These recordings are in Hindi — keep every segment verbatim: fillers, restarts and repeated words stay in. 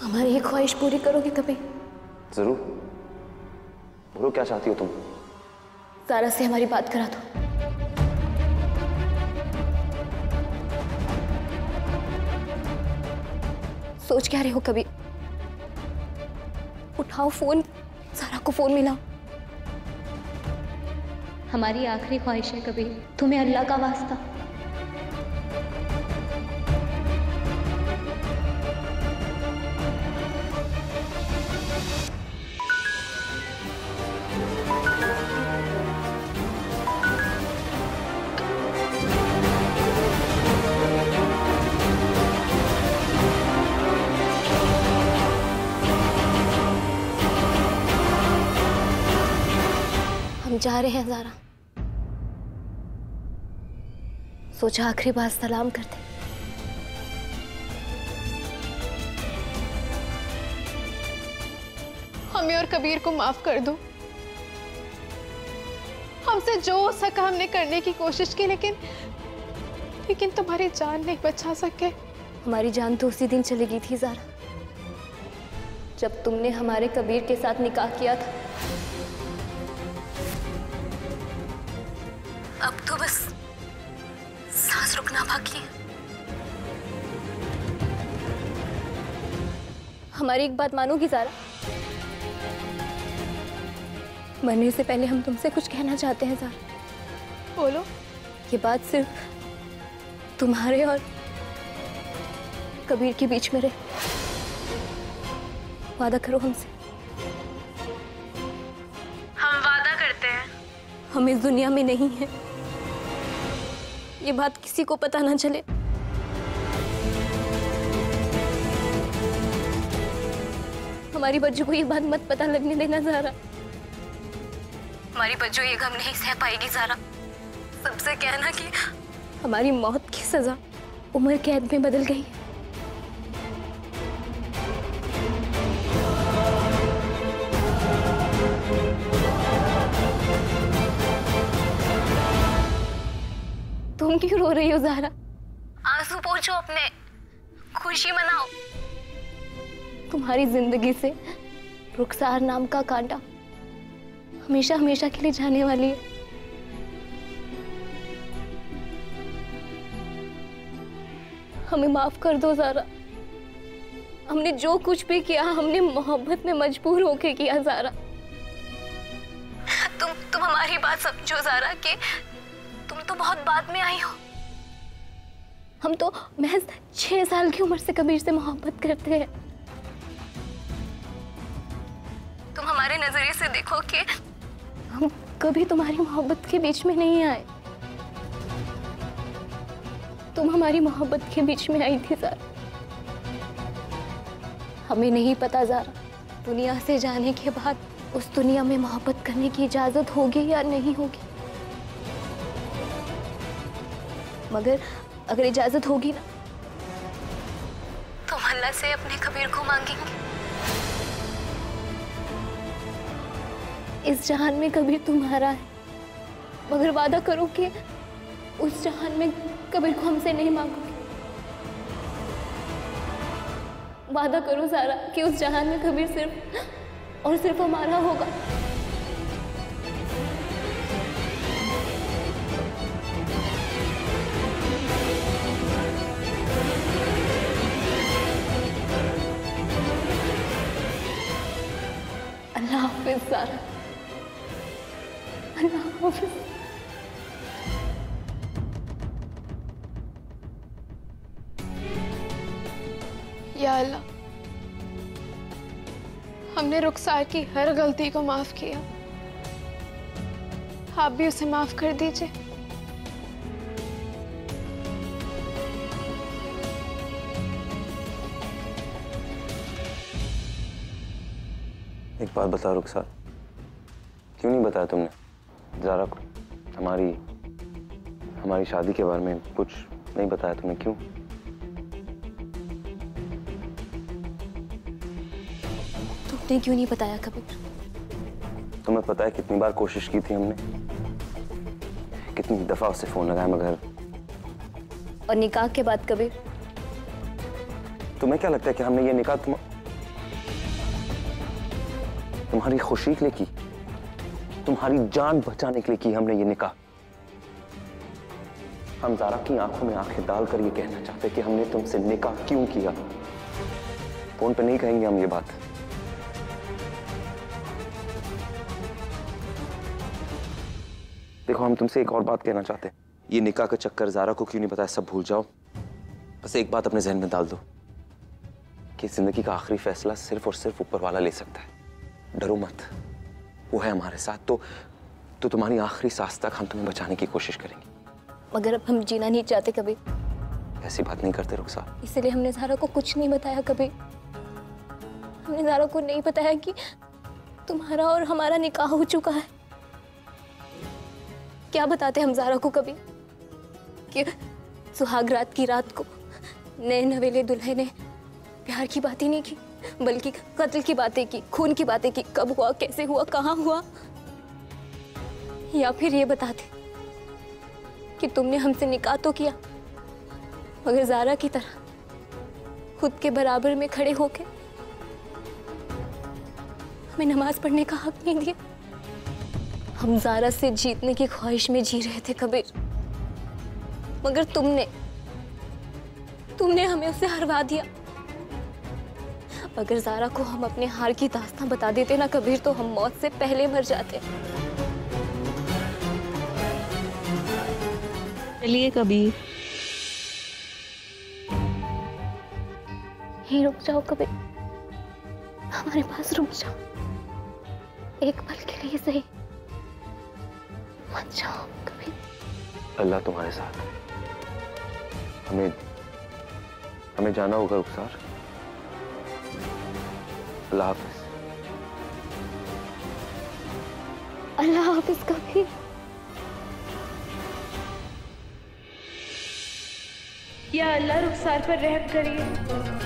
हमारी ये ख्वाहिश पूरी करोगी कभी? जरूर। बोलो क्या चाहती हो तुम? ज़ारा से हमारी बात करा दो। सोच क्या रहे हो कभी? उठाओ फोन, ज़ारा को फोन मिलाओ। हमारी आखिरी ख्वाहिश है कभी, तुम्हें अल्लाह का वास्ता। जा रहे हैं ज़ारा, सोचा आखिरी बार सलाम करते। हमें और कबीर को माफ कर दो। हमसे जो हो सका हमने करने की कोशिश की, लेकिन लेकिन तुम्हारी जान नहीं बचा सके। हमारी जान तो उसी दिन चली गई थी ज़ारा, जब तुमने हमारे कबीर के साथ निकाह किया था। अब तो बस सांस रुकना बाकी है। हमारी एक बात मानोगी ज़ारा? मरने से पहले हम तुमसे कुछ कहना चाहते हैं ज़ारा। बोलो। ये बात सिर्फ तुम्हारे और कबीर के बीच में रहे। वादा करो हमसे। हम वादा करते हैं हम इस दुनिया में नहीं है, ये बात किसी को पता ना चले। हमारी बच्चों को ये बात मत पता लगने देना ज़ारा। हमारी बच्चों ये गम नहीं सह पाएगी ज़ारा। सबसे कहना कि हमारी मौत की सजा उम्र कैद में बदल गई है। तुम क्यों रो रही हो ज़ारा? आंसू पोंछो अपने, खुशी मनाओ। तुम्हारी जिंदगी से रुखसार नाम का कांटा हमेशा हमेशा के लिए जाने वाली है। हमें माफ कर दो ज़ारा। हमने जो कुछ भी किया हमने मोहब्बत में मजबूर होके किया ज़ारा। तुम तुम हमारी बात समझो ज़ारा, कि तुम तो बहुत बाद में आई हो। हम तो महज छह साल की उम्र से कबीर से मोहब्बत करते हैं। तुम हमारे नजरिए से देखो कि हम कभी तुम्हारी मोहब्बत के बीच में नहीं आए। तुम हमारी मोहब्बत के बीच में आई थी ज़ारा। हमें नहीं पता ज़ारा, दुनिया से जाने के बाद उस दुनिया में मोहब्बत करने की इजाजत होगी या नहीं होगी, मगर अगर इजाजत होगी ना तो अल्लाह से अपने कबीर को मांगेंगे। इस जहान में कबीर तुम्हारा है, मगर वादा करो कि उस जहान में कबीर को हमसे नहीं मांगोगे। वादा करो ज़ारा कि उस जहान में कबीर सिर्फ और सिर्फ हमारा होगा। ज़ारा, अल्लाह हाफ़िज़। या अल्लाह, हमने रुखसार की हर गलती को माफ किया, आप भी उसे माफ कर दीजिए। एक बात बता रुखसार, क्यों नहीं बताया तुमने ज़ारा को हमारी हमारी शादी के बारे में? कुछ नहीं बताया तुमने क्यों? तुमने क्यों नहीं बताया कबीर? तुम्हें पता है कितनी बार कोशिश की थी हमने, कितनी दफा उससे फोन लगाया मगर। और निकाह के बाद कबीर, तुम्हें क्या लगता है कि हमने ये निकाह तुम तुम्हारी खुशी के लिए की, तुम्हारी जान बचाने के लिए की हमने ये निकाह। हम ज़ारा की आंखों में आंखें डालकर ये कहना चाहते कि हमने तुमसे निकाह क्यों किया। फोन पे नहीं कहेंगे हम ये बात। देखो, हम तुमसे एक और बात कहना चाहते हैं। ये निकाह का चक्कर ज़ारा को क्यों नहीं बताया सब भूल जाओ। बस एक बात अपने जहन में डाल दो कि जिंदगी का आखिरी फैसला सिर्फ और सिर्फ ऊपर वाला ले सकता है। डरो मत, वो है हमारे साथ। तो तो तुम्हारी आखिरी सांस तक हम तुम्हें बचाने की कोशिश करेंगे। मगर अब हम जीना नहीं चाहते कबीर। ऐसी बात नहीं करते रुखसार। इसलिए हमने ज़ारा को कुछ नहीं बताया कबीर। हमने ज़ारा को नहीं बताया कि तुम्हारा और हमारा निकाह हो चुका है। क्या बताते हम ज़ारा को कभी कि सुहागरात की रात को नए नवेले दुल्हे ने प्यार की बातें नहीं की, बल्कि कत्ल की बातें की, खून की बातें की। कब हुआ, कैसे हुआ, कहाँ हुआ। या फिर ये बताते कि तुमने हमसे निकाह तो किया, मगर ज़ारा की तरह खुद के बराबर में खड़े होके हमें नमाज पढ़ने का हक नहीं दिया। हम ज़ारा से जीतने की ख्वाहिश में जी रहे थे कबीर, मगर तुमने तुमने हमें उसे हरवा दिया। अगर ज़ारा को हम अपने हार की दास्तां बता देते ना कबीर, तो हम मौत से पहले मर जाते। चलिए कबीर। ही रुक जाओ कबीर, हमारे पास रुक जाओ, एक पल के लिए सही। अल्लाह तुम्हारे साथ। हमें हमें जाना होगा रुखसार। अल्लाह हाफिज। अल्लाह हाफिज कबीर। या अल्लाह रुखसार पर रहम करिए।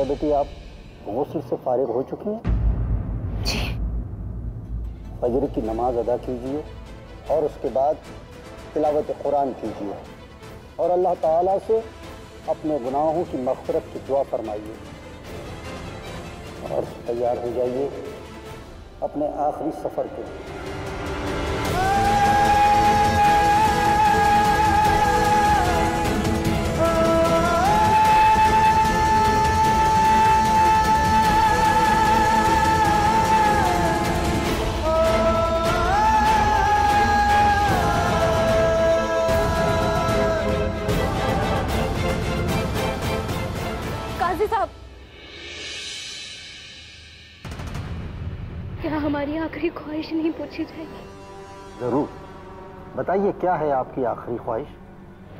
क्या बेटी, आप गुस्ल से फारिग हो चुकी हैं? जी। फजर की नमाज अदा कीजिए और उसके बाद तिलावत कुरान कीजिए और अल्लाह ताला से अपने गुनाहों की मगफरत की दुआ फरमाइए और तैयार हो जाइए अपने आखिरी सफ़र के लिए। क्या हमारी आखिरी ख्वाहिश नहीं पूछी जाएगी? जरूर बताइए, क्या है आपकी आखिरी ख्वाहिश?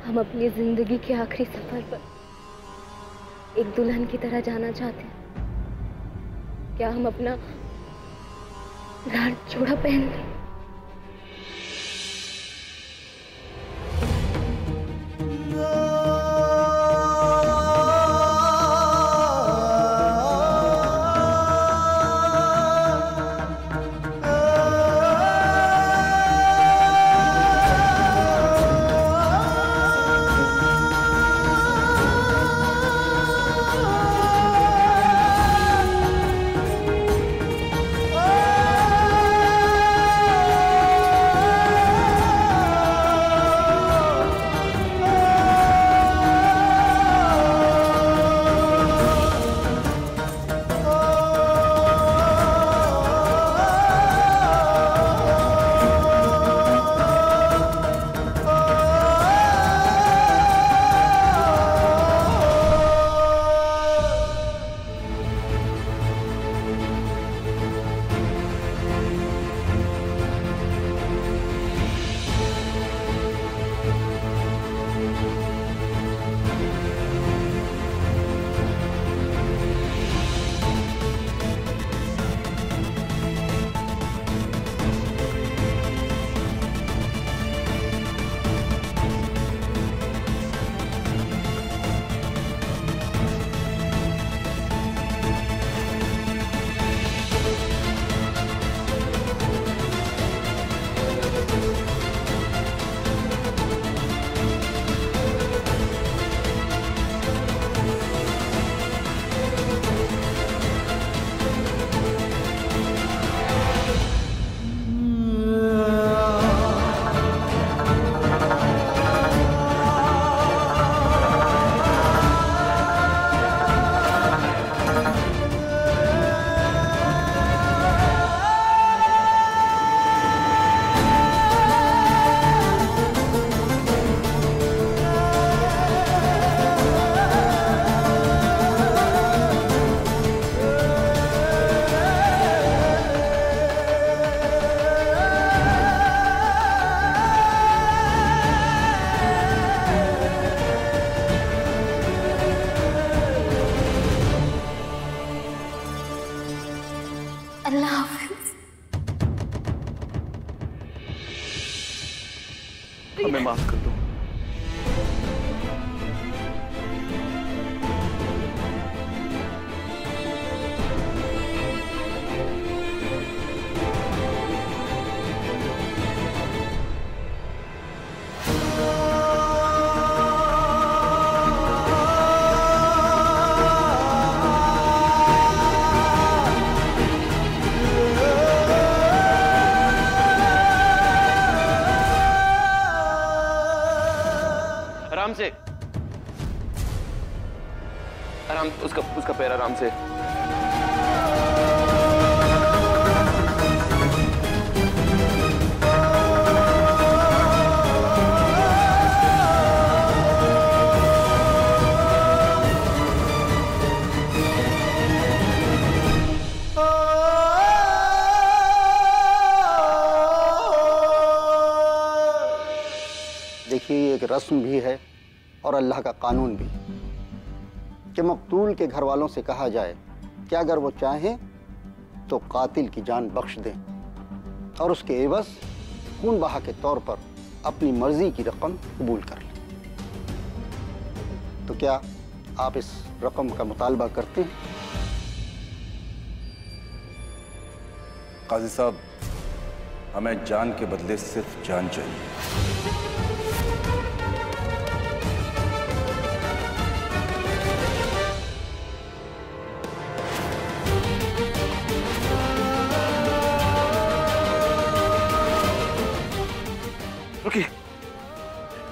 हम अपनी जिंदगी के आखिरी सफर पर एक दुल्हन की तरह जाना चाहते हैं। क्या हम अपना गाढ़ चूड़ा पहन लें? अल्लाह हाफिज़। हमें माफ कर दो। आराम उसका उसका पैर आराम से। देखिए, ये एक रस्म भी है और अल्लाह का कानून भी कि मकतूल के घर वालों से कहा जाए कि अगर वो चाहें तो कातिल की जान बख्श दें और उसके एवज खून बहा के तौर पर अपनी मर्जी की रकम कबूल कर लें। तो क्या आप इस रकम का मुतालबा करते हैं? काजी साहब, हमें जान के बदले सिर्फ जान चाहिए।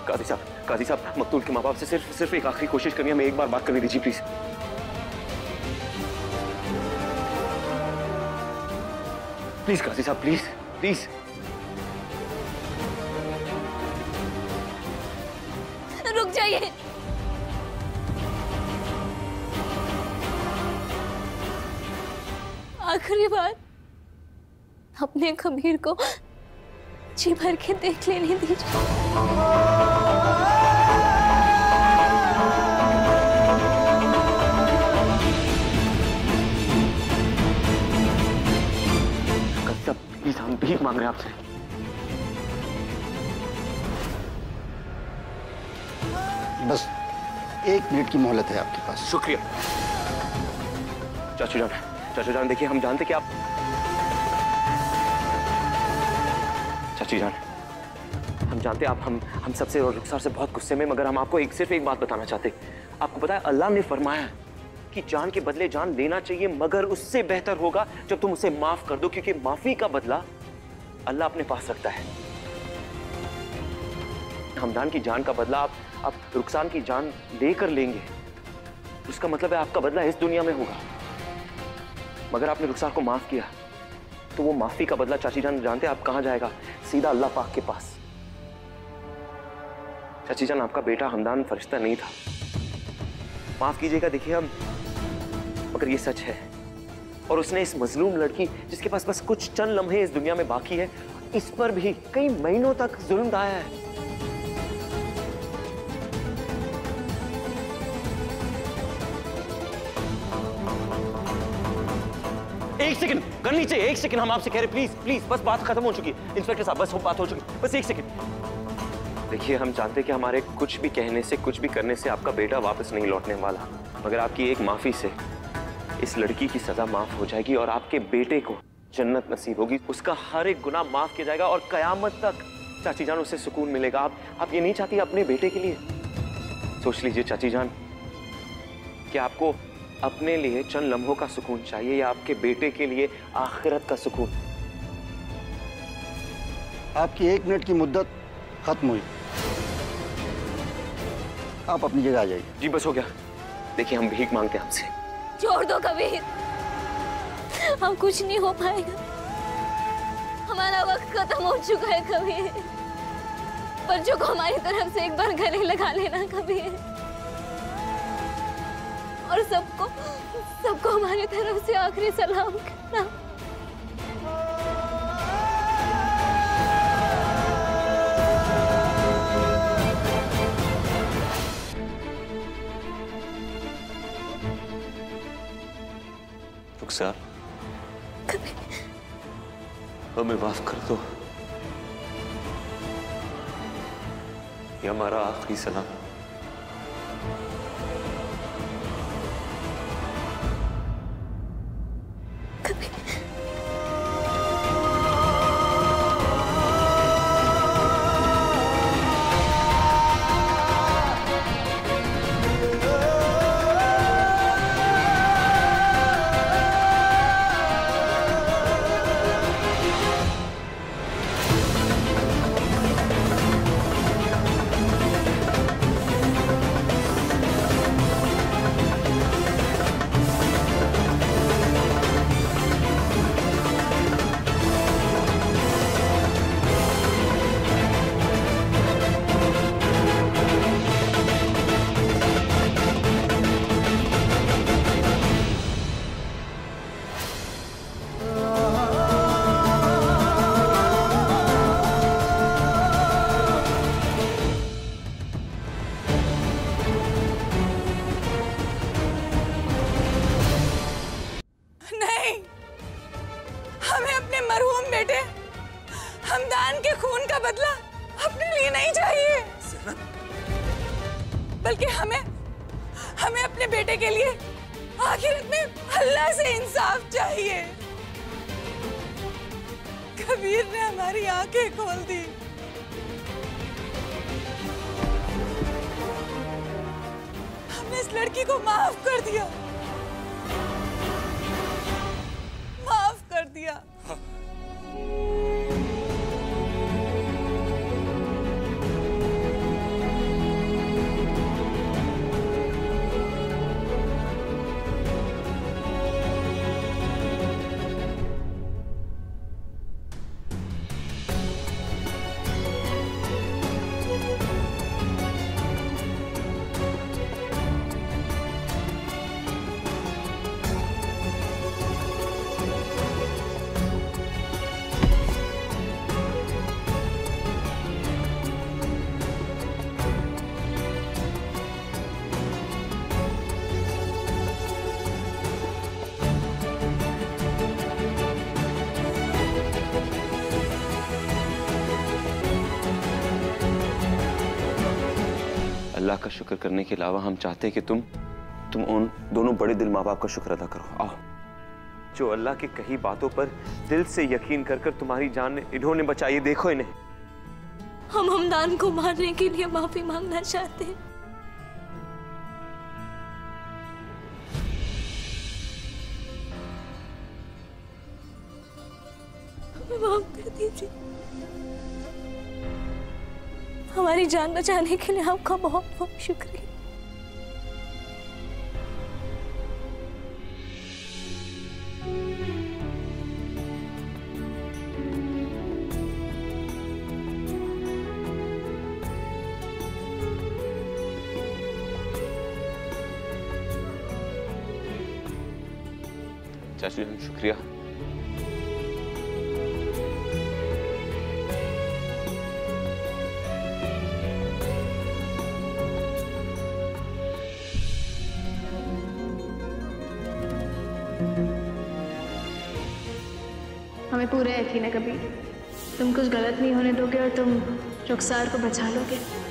काजी साहब, काजी साहब, मकतूल के माँ बाप से सिर्फ सिर्फ एक आखिरी कोशिश करनी है। हमें एक बार बात करने दीजिए प्लीज। प्लीज काजी साहब, प्लीज प्लीज। रुक जाइए। आखिरी बार अपने कबीर को जी भर के देख लेने दीजिए। हम भीख मांग रहे हैं आपसे। बस एक मिनट की मोहलत है आपके पास। शुक्रिया चाचू जान। चाचू जान देखिए, हम जानते कि आप चाचू जान हम जानते आप हम हम सबसे और रुखसार से बहुत गुस्से में, मगर हम आपको एक सिर्फ एक बात बताना चाहते। आपको पता है अल्लाह ने फरमाया कि जान के बदले जान लेना चाहिए, मगर उससे बेहतर होगा जब तुम उसे माफ कर दो, क्योंकि माफी का बदला अल्लाह अपने पास रखता है। हमदान की जान का बदला आप आप रुखसान की जान देकर लेंगे, उसका मतलब है आपका बदला इस दुनिया में होगा, मगर आपने रुखसार को माफ किया तो वो माफी का बदला चाची जान जानते आप कहां जाएगा? सीधा अल्लाह पाक के पास। चाची जान, आपका बेटा हमदान फरिश्ता नहीं था, माफ कीजिएगा। देखिए हम, मगर ये सच है, और उसने इस मजलूम लड़की जिसके पास बस कुछ चंद लम्हे इस दुनिया में बाकी है, इस पर भी कई महीनों तक जुल्म ढाया है। एक सेकंड करनी चाहिए, एक सेकंड हम आपसे कह रहे, प्लीज प्लीज बस बात खत्म हो चुकी है। इंस्पेक्टर साहब, बस बात हो चुकी, बस एक सेकंड। देखिए, हम जानते हैं कि हमारे कुछ भी कहने से, कुछ भी करने से आपका बेटा वापस नहीं लौटने वाला, मगर आपकी एक माफ़ी से इस लड़की की सज़ा माफ़ हो जाएगी और आपके बेटे को जन्नत नसीब होगी। उसका हर एक गुनाह माफ़ किया जाएगा और कयामत तक चाची जान उसे सुकून मिलेगा। आप आप ये नहीं चाहती अपने बेटे के लिए? सोच लीजिए चाची जान कि आपको अपने लिए चंद लम्हों का सुकून चाहिए या आपके बेटे के लिए आखिरत का सुकून। आपकी एक मिनट की मुद्दत खत्म हुई, आप अपनी जगह आ जाइए। जी बस हो गया। देखिए, हम भीख मांगते हैं आपसे। छोड़ दो कबीर, हम कुछ नहीं हो पाएगा, हमारा वक्त खत्म हो चुका है कबीर। बच्चों को हमारी तरफ से एक बार गले लगा लेना कबीर, और सबको सबको हमारी तरफ से आखिरी सलाम करना। सर हमें माफ कर दो, ये हमारा आखिरी सलाम। हमदान के खून का बदला अपने लिए नहीं चाहिए, बल्कि हमें हमें अपने बेटे के लिए आखिरत में अल्लाह से इंसाफ चाहिए। कबीर ने हमारी आंखें खोल दी, हमने इस लड़की को माफ कर दिया, माफ कर दिया। हाँ। अल्लाह का शुक्र करने के अलावा हम चाहते हैं कि तुम तुम उन दोनों बड़े दिल माँ बाप का शुक्र अदा करो। आओ, जो अल्लाह की कही बातों पर दिल से यकीन कर कर तुम्हारी जान इन्होंने बचाई, देखो इन्हें। हम हमदान को मारने के लिए माफी मांगना चाहते हैं। हमें माफ कर दीजिए, हमारी जान बचाने के लिए आपका बहुत बहुत शुक्रिया। चाची जान शुक्रिया। हमें पूरा यकीन है कबीर, तुम कुछ गलत नहीं होने दोगे और तुम रुखसार को बचा लोगे।